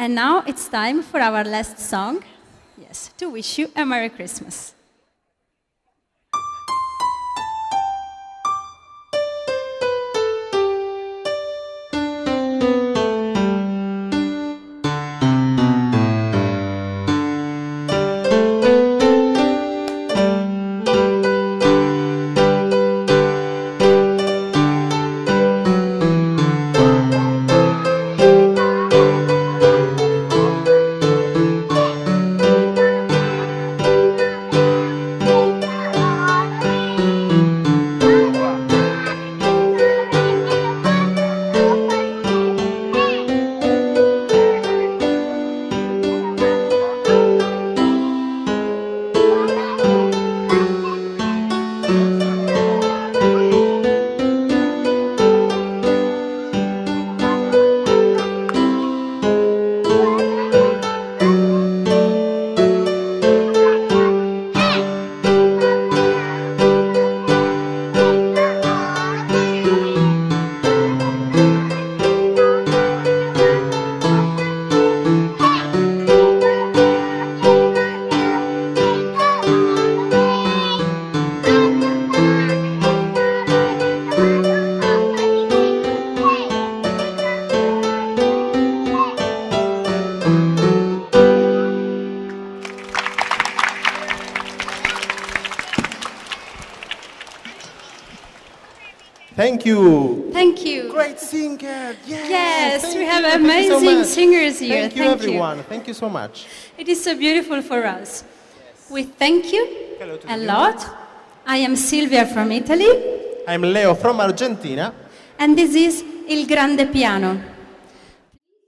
And now it's time for our last song, yes, to wish you a Merry Christmas. Thank you. Thank you. Great singer. Yes, yes, we have amazing singers here. Thank you, everyone. Thank you so much. It is so beautiful for us. Yes. We thank you a lot. I am Silvia from Italy. I'm Leo from Argentina. And this is Il Grande Piano.